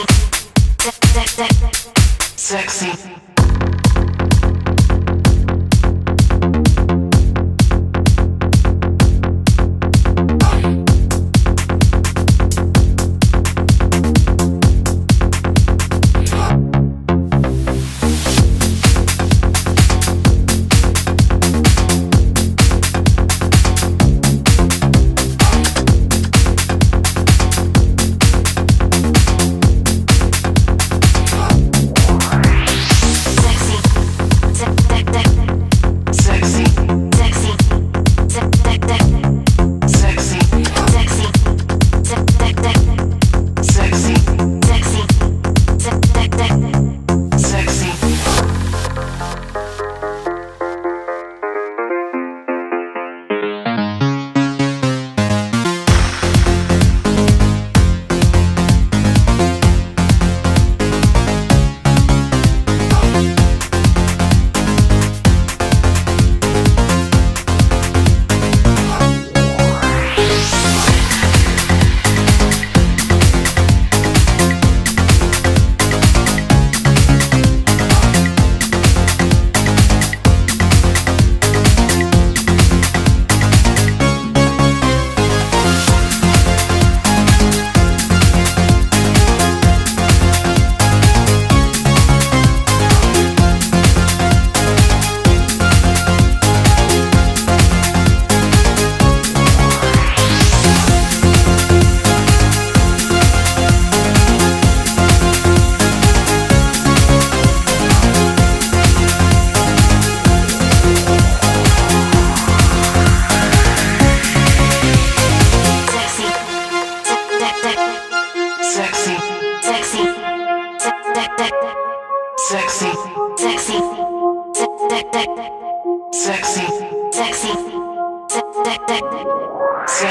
Sexy. Sexy, sexy, sexy, sexy, sexy, sexy, sexy, sexy. Sexy,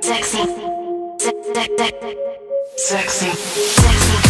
sexy, sexy, sexy. Sexy, sexy, sexy, sexy, sexy, sexy, sexy, sexy.